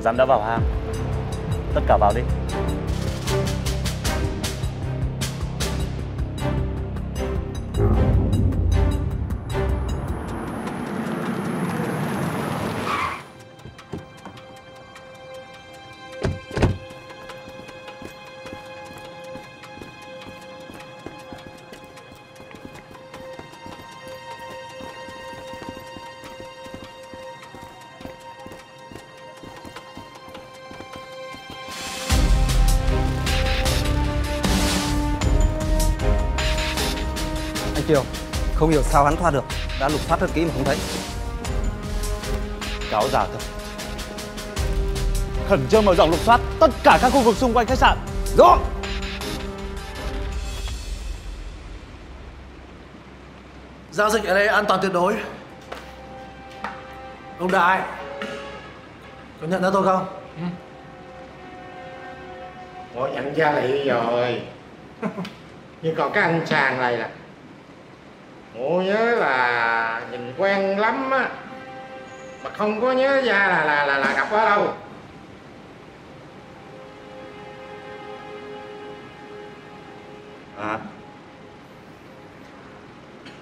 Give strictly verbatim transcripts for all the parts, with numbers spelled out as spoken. Rắn đã vào hang. Tất cả vào đi. Kiều, không hiểu sao hắn thoát được, đã lục soát rất kỹ mà không thấy. Cáo giả thật. Khẩn trương mở rộng lục soát tất cả các khu vực xung quanh khách sạn. Rõ. Giao dịch ở đây an toàn tuyệt đối. Ông Đại, có nhận ra tôi không? Ừ. Có nhận ra lại rồi. Nhưng còn cái anh chàng này là ủa nhớ là nhìn quen lắm á, mà không có nhớ ra là là là, là gặp ở đâu. À,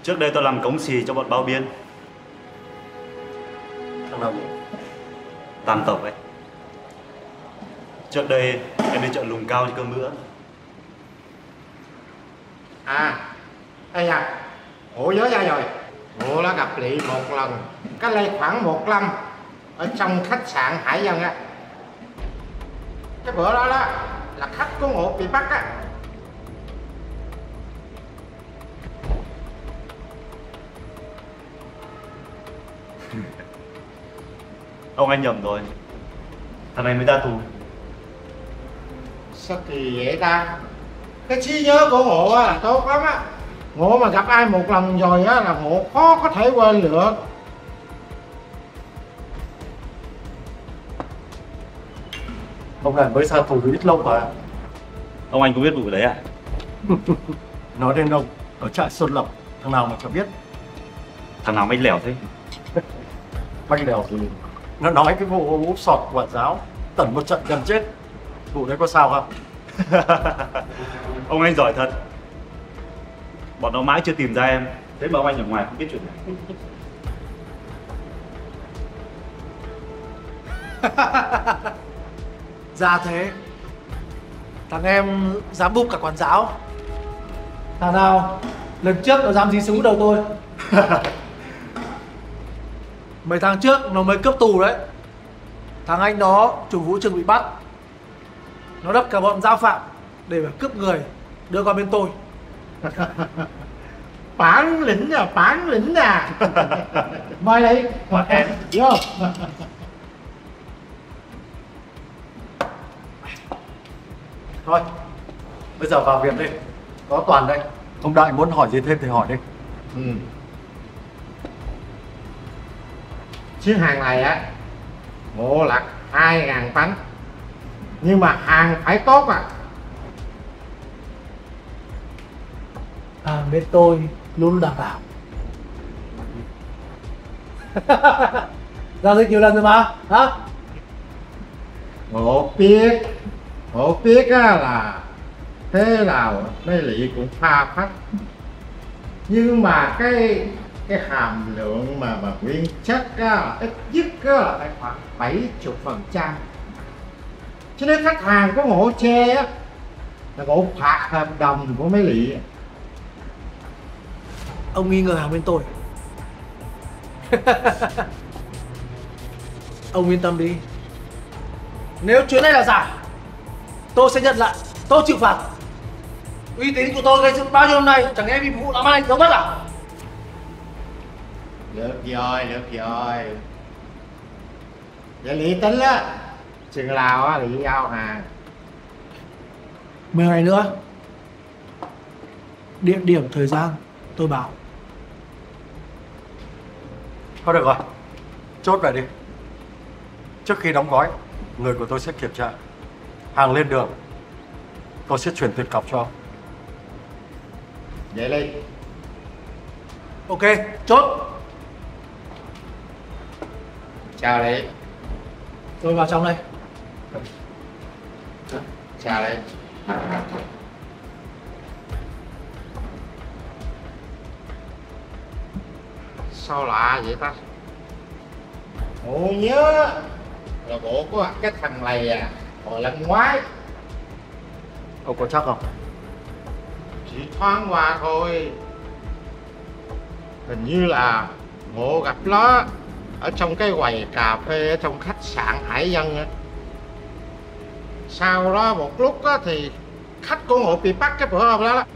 trước đây tôi làm cống xì cho bọn bao biên. Thằng nào vậy? Tam tộc ấy. Trước đây em đi chợ Lùng Cao cho cơm bữa. À, đây à. Ủa nhớ ra rồi, ủa đã gặp Lị một lần, cách đây khoảng một năm ở trong khách sạn Hải Dân á. Cái bữa đó đó là khách của Ngột bị bắt á. Ông anh nhầm rồi, thằng này mới ra tù. Sao kỳ vậy ta? Cái trí nhớ của Ngộ á là tốt lắm á. Ngộ mà gặp ai một lần rồi á là Ngộ khó có thể quên được. Ông này mới xa tù từ ít lâu mà. Ông anh có biết vụ đấy à? Nói đến ông, ở trại Xuân Lộc, thằng nào mà chẳng biết. Thằng nào mách lẻo thế? Mách lẻo thì nó nói cái vụ úp sọt quản giáo, tẩn một trận gần chết. Vụ đấy có sao không? Ông anh giỏi thật. Bọn nó mãi chưa tìm ra em, thế mà ông anh ở ngoài không biết chuyện này. Ra thế, thằng em dám búp cả quản giáo. Thằng nào, lần trước nó dám dí súng đầu tôi. Mấy tháng trước nó mới cướp tù đấy. Thằng anh đó, chủ vũ trường bị bắt. Nó đập cả bọn giao phạm để mà cướp người, đưa qua bên tôi. Bản lĩnh à, bản lĩnh à. Mời đi, mời em vô. Thôi, bây giờ vào việc đi. Có Toàn đây. Ông Đại muốn hỏi gì thêm thì hỏi đi. Ừ. Chiếc hàng này á, Ngộ là hai ngàn tấn. Nhưng mà hàng phải tốt à. À, bên tôi luôn đảm bảo. Giao dịch nhiều lần rồi mà, hả? Ngộ biết, Ngộ biết á là thế nào đây Lị cũng pha phách. Nhưng mà cái cái hàm lượng mà mà nguyên chất á, ít nhất á là phải khoảng bảy mươi phần trăm. Chứ nếu khách hàng có Ngộ chê á, là Ngộ phạt hợp đồng của mấy Lị. Ông nghi ngờ hàng bên tôi. Ông yên tâm đi. Nếu chuyến này là giả, tôi sẽ nhận lại, tôi chịu phạt. Uy tín của tôi gây dựng bao nhiêu hôm nay, chẳng lẽ vì vụ làm ăn giống mất à? Được rồi, được rồi. Vậy Lị tính á, chừng nào á Lị giao hàng? mười ngày nữa. Địa điểm, thời gian tôi bảo. Thôi được rồi, chốt lại đi. Trước khi đóng gói, người của tôi sẽ kiểm tra. Hàng lên đường, tôi sẽ chuyển tiền cọc cho. Vậy đi. Ok, chốt. Chào đấy. Tôi vào trong đây. Trà đây. Sao lạ vậy ta? Ủa nhớ là bộ của cái thằng này à, hồi lần ngoái. Ông có chắc không? Chỉ thoáng qua thôi. Hình như là Ngộ gặp nó ở trong cái quầy cà phê ở trong khách sạn Hải Dân á. Sau đó một lúc á thì khách của Ngộ bị bắt cái bữa hôm đó đó.